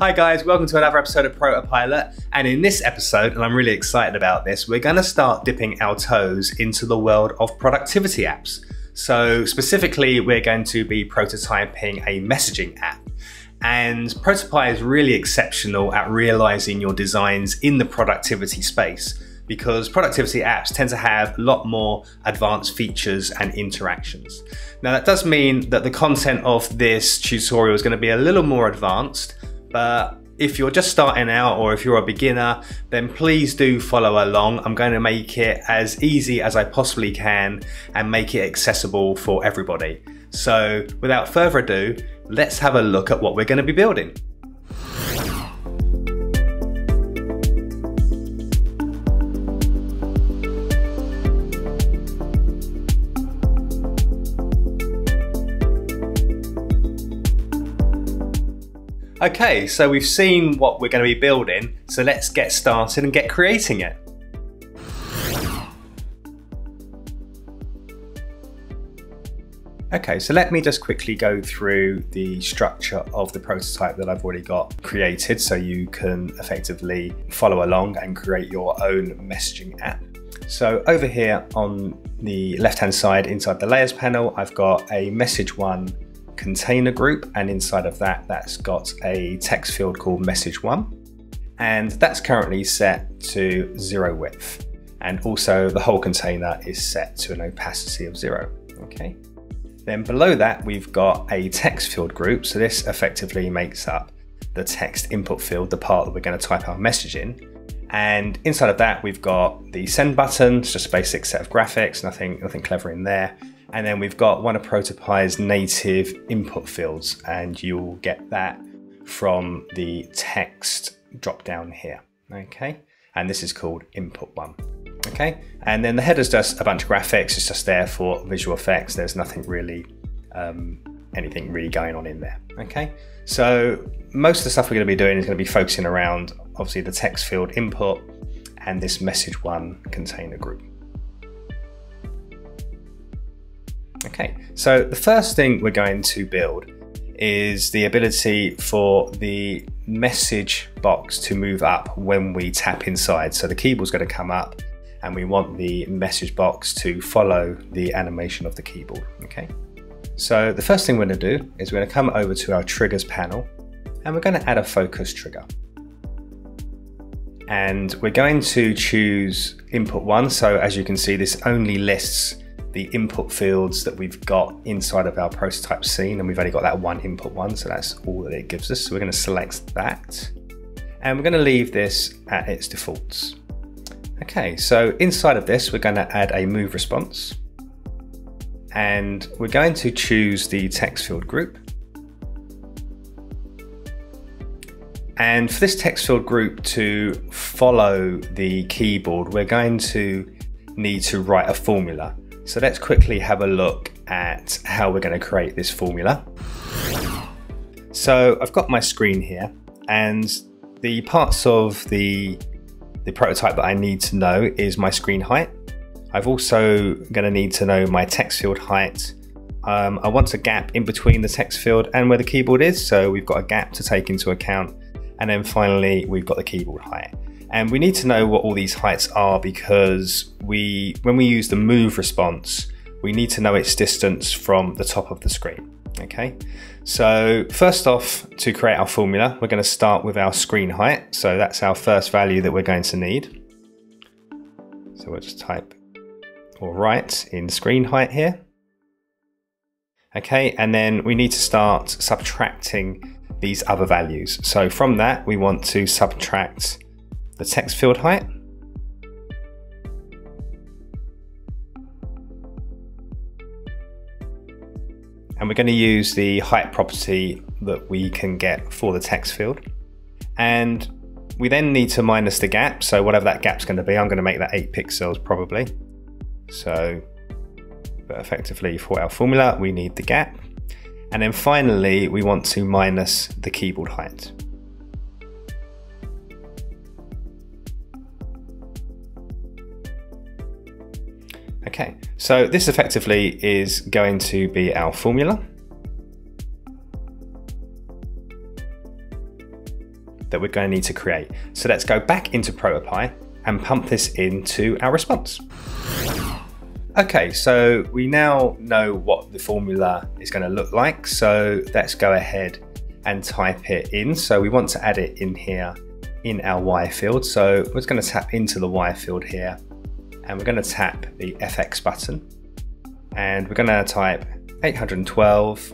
Hi guys, welcome to another episode of ProtoPilot, and in this episode, and I'm really excited about this, we're going to start dipping our toes into the world of productivity apps. So specifically, we're going to be prototyping a messaging app. And ProtoPie is really exceptional at realizing your designs in the productivity space, because productivity apps tend to have a lot more advanced features and interactions. Now that does mean that the content of this tutorial is going to be a little more advanced, but if you're just starting out or if you're a beginner, then please do follow along. I'm going to make it as easy as I possibly can and make it accessible for everybody. So without further ado, let's have a look at what we're going to be building. Okay, so we've seen what we're going to be building, so let's get started and get creating it. Okay, so let me just quickly go through the structure of the prototype that I've already got created so you can effectively follow along and create your own messaging app. So over here on the left-hand side inside the layers panel, I've got a message one container group, and inside of that's got a text field called message one, and that's currently set to 0 width, and also the whole container is set to an opacity of 0. Okay, then below that we've got a text field group, so this effectively makes up the text input field, the part that we're going to type our message in, and inside of that we've got the send button. It's just a basic set of graphics, nothing clever in there. And then we've got one of ProtoPie's native input fields, and you'll get that from the text drop down here. Okay, and this is called input one. Okay, and then the header's just a bunch of graphics. It's just there for visual effects. There's nothing really, anything really going on in there. Okay, so most of the stuff we're going to be doing is going to be focusing around obviously the text field input and this message one container group. Okay, so the first thing we're going to build is the ability for the message box to move up when we tap inside. So the keyboard's going to come up and we want the message box to follow the animation of the keyboard. Okay, so the first thing we're going to do is we're going to come over to our triggers panel and we're going to add a focus trigger. And we're going to choose input one. So as you can see, this only lists the input fields that we've got inside of our prototype scene, and we've only got that one input one, so that's all that it gives us. So we're going to select that and we're going to leave this at its defaults. Okay, so inside of this we're going to add a move response, and we're going to choose the text field group, and for this text field group to follow the keyboard we're going to need to write a formula. So let's quickly have a look at how we're going to create this formula. So I've got my screen here, and the parts of the prototype that I need to know is my screen height. I've also going to need to know my text field height. I want a gap in between the text field and where the keyboard is, so we've got a gap to take into account. And then finally, we've got the keyboard height. And we need to know what all these heights are, because when we use the move response, we need to know its distance from the top of the screen. Okay, so first off, to create our formula, we're going to start with our screen height. So that's our first value that we're going to need. So we'll just type or write in screen height here. Okay, and then we need to start subtracting these other values. So from that, we want to subtract the text field height, and we're going to use the height property that we can get for the text field, and we then need to minus the gap. So whatever that gap's going to be, I'm going to make that 8 pixels probably. So but effectively for our formula we need the gap, and then finally we want to minus the keyboard height. Okay, so this effectively is going to be our formula. that we're going to need to create. So let's go back into ProtoPie and pump this into our response. Okay, so we now know what the formula is going to look like. So let's go ahead and type it in. So we want to add it in here in our Y field. So we're just going to tap into the Y field here, and we're going to tap the FX button, and we're going to type 812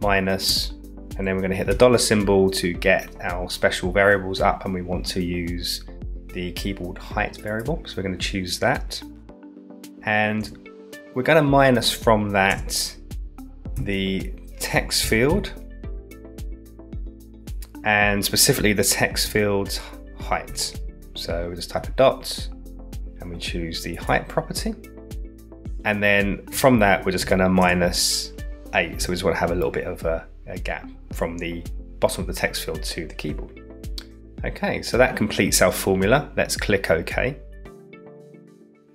minus, and then we're going to hit the dollar symbol to get our special variables up, and we want to use the keyboard height variable. So we're going to choose that, and we're going to minus from that the text field, and specifically the text field's height. So we just type a dot and we choose the height property. And then from that, we're just going to minus 8. So we just want to have a little bit of a gap from the bottom of the text field to the keyboard. Okay, so that completes our formula. Let's click OK.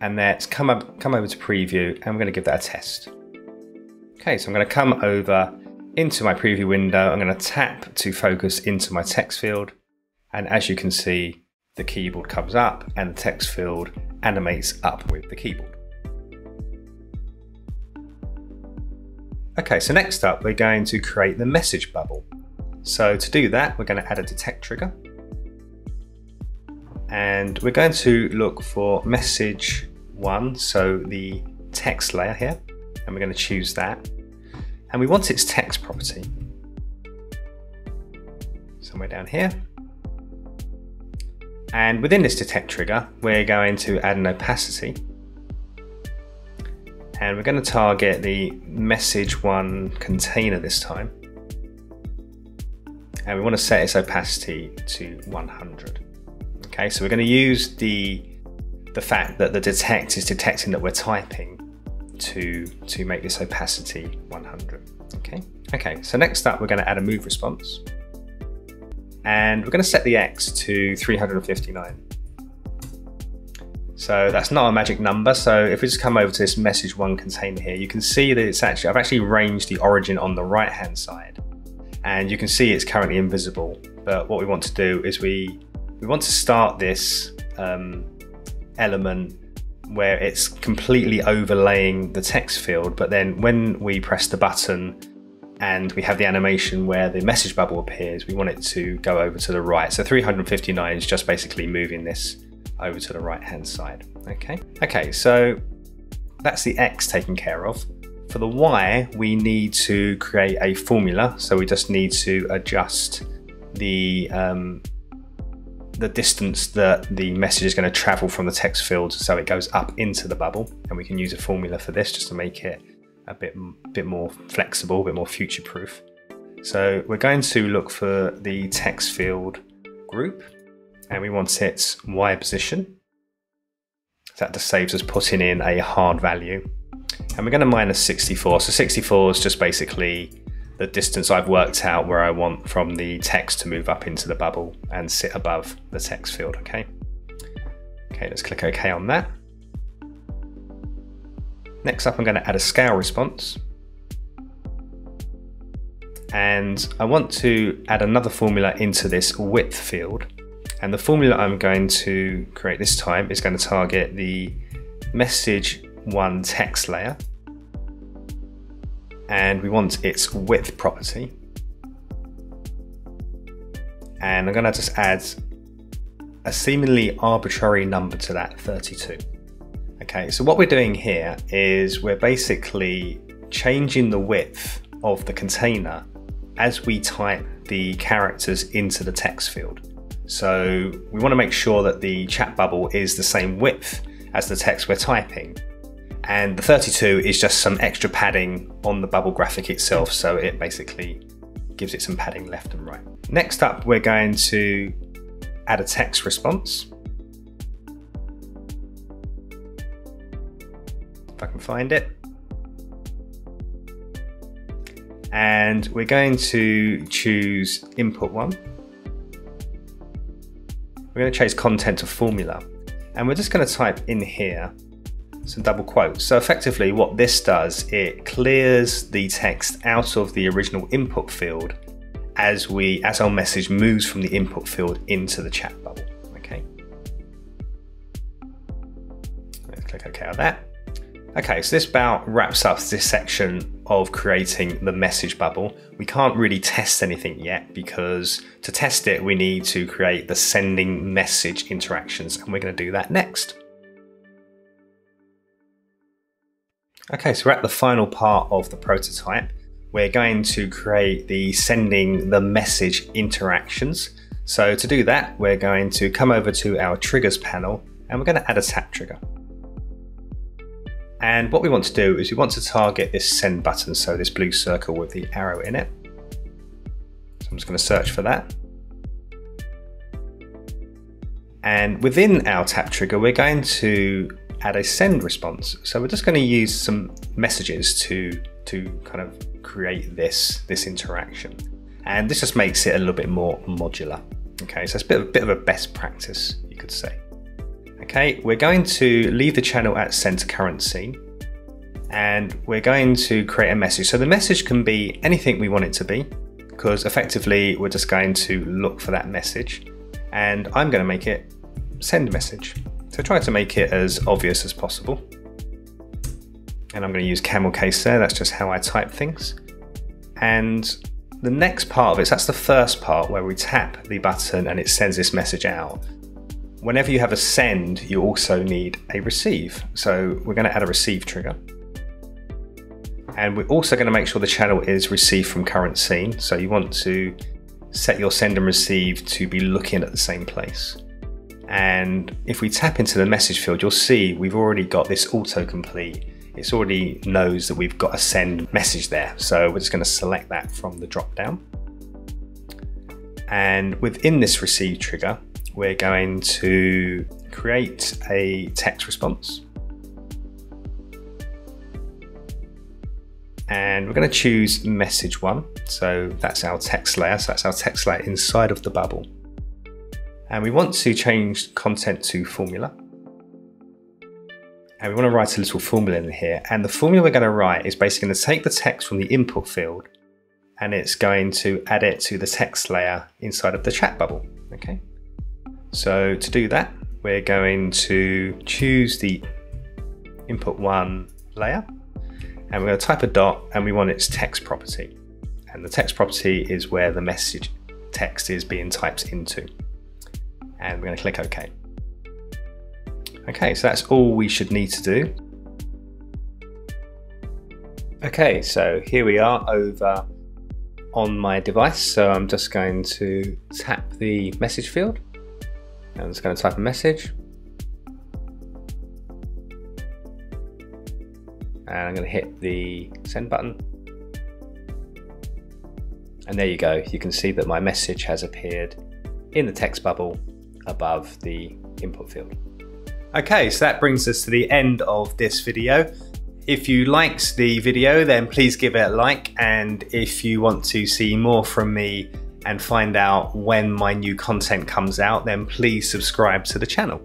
And let's come over to preview, and we're going to give that a test. Okay, so I'm going to come over into my preview window. I'm going to tap to focus into my text field. And as you can see, the keyboard comes up and the text field animates up with the keyboard. Okay, so next up, we're going to create the message bubble. So to do that, we're going to add a detect trigger. And we're going to look for message 1, so the text layer here, and we're going to choose that. And we want its text property somewhere down here. And within this detect trigger, we're going to add an opacity. And we're going to target the message 1 container this time. And we want to set its opacity to 100. Okay, so we're going to use the fact that the detect is detecting that we're typing to make this opacity 100. Okay, so next up, we're going to add a move response. And we're going to set the X to 359. So that's not a magic number. So if we just come over to this message 1 container here, you can see that it's actually, I've actually ranged the origin on the right hand side, and you can see it's currently invisible. But what we want to do is we want to start this element where it's completely overlaying the text field. But then when we press the button and we have the animation where the message bubble appears, we want it to go over to the right. So 359 is just basically moving this over to the right hand side. Okay, so that's the X taken care of. For the Y, we need to create a formula, so we just need to adjust the distance that the message is going to travel from the text field, so it goes up into the bubble. And we can use a formula for this just to make it a bit more flexible, a bit more future proof. So we're going to look for the text field group, and we want its Y position. That just saves us putting in a hard value. And we're going to minus 64. So 64 is just basically the distance I've worked out where I want from the text to move up into the bubble and sit above the text field. Okay, let's click OK on that. Next up, I'm going to add a scale response. And I want to add another formula into this width field. And the formula I'm going to create this time is going to target the message 1 text layer. And we want its width property. And I'm going to just add a seemingly arbitrary number to that, 32. Okay, so what we're doing here is we're basically changing the width of the container as we type the characters into the text field. So we want to make sure that the chat bubble is the same width as the text we're typing. And the 32 is just some extra padding on the bubble graphic itself. So it basically gives it some padding left and right. Next up, we're going to add a text response. If I can find it. And we're going to choose input 1. We're going to change content to formula, and we're just going to type in here some double quotes. So effectively what this does, it clears the text out of the original input field as our message moves from the input field into the chat bubble. Okay. Let's click OK on that. Okay, so this about wraps up this section of creating the message bubble. We can't really test anything yet because to test it, we need to create the sending message interactions, and we're going to do that next. Okay, so we're at the final part of the prototype. We're going to create the sending the message interactions. So to do that, we're going to come over to our triggers panel and we're going to add a tap trigger. And what we want to do is we want to target this send button, so this blue circle with the arrow in it. So I'm just going to search for that. And within our tap trigger, we're going to add a send response. So we're just going to use some messages to kind of create this interaction. And this just makes it a little bit more modular. Okay, so it's a bit of a best practice, you could say. Okay, we're going to leave the channel at send to current scene, and we're going to create a message. So the message can be anything we want it to be, because effectively we're just going to look for that message, and I'm going to make it send message. So try to make it as obvious as possible. And I'm going to use camel case there. That's just how I type things. And the next part of it, so that's the first part where we tap the button and it sends this message out. Whenever you have a send, you also need a receive. So we're going to add a receive trigger. And we're also going to make sure the channel is receive from current scene. So you want to set your send and receive to be looking at the same place. And if we tap into the message field, you'll see we've already got this autocomplete. It already knows that we've got a send message there. So we're just going to select that from the drop down. And within this receive trigger, we're going to create a text response. And we're going to choose message one. So that's our text layer. So that's our text layer inside of the bubble. And we want to change content to formula. And we want to write a little formula in here. And the formula we're going to write is basically going to take the text from the input field and it's going to add it to the text layer inside of the chat bubble. Okay. So to do that, we're going to choose the input one layer and we're going to type a dot and we want its text property. And the text property is where the message text is being typed into. And we're going to click OK. Okay, so that's all we should need to do. Okay, so here we are over on my device. So I'm just going to tap the message field. I'm just going to type a message. And I'm going to hit the send button. And there you go. You can see that my message has appeared in the text bubble above the input field. Okay, so that brings us to the end of this video. If you liked the video, then please give it a like. And if you want to see more from me, and find out when my new content comes out, then please subscribe to the channel.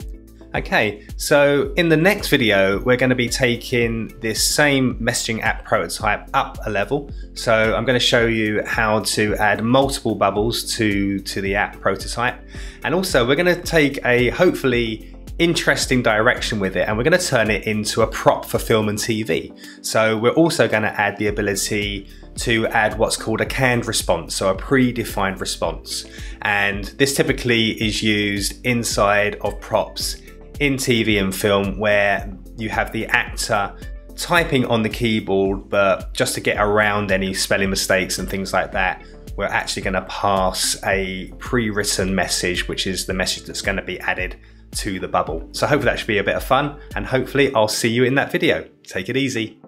Okay, so in the next video, we're going to be taking this same messaging app prototype up a level. So I'm going to show you how to add multiple bubbles to the app prototype. And also we're going to take a hopefully interesting direction with it, and we're going to turn it into a prop for film and TV. So we're also going to add the ability to add what's called a canned response, so a predefined response. And this typically is used inside of props in TV and film, where you have the actor typing on the keyboard, but just to get around any spelling mistakes and things like that, we're actually going to pass a pre-written message, which is the message that's going to be added to the bubble. So hopefully that should be a bit of fun, and hopefully I'll see you in that video. Take it easy.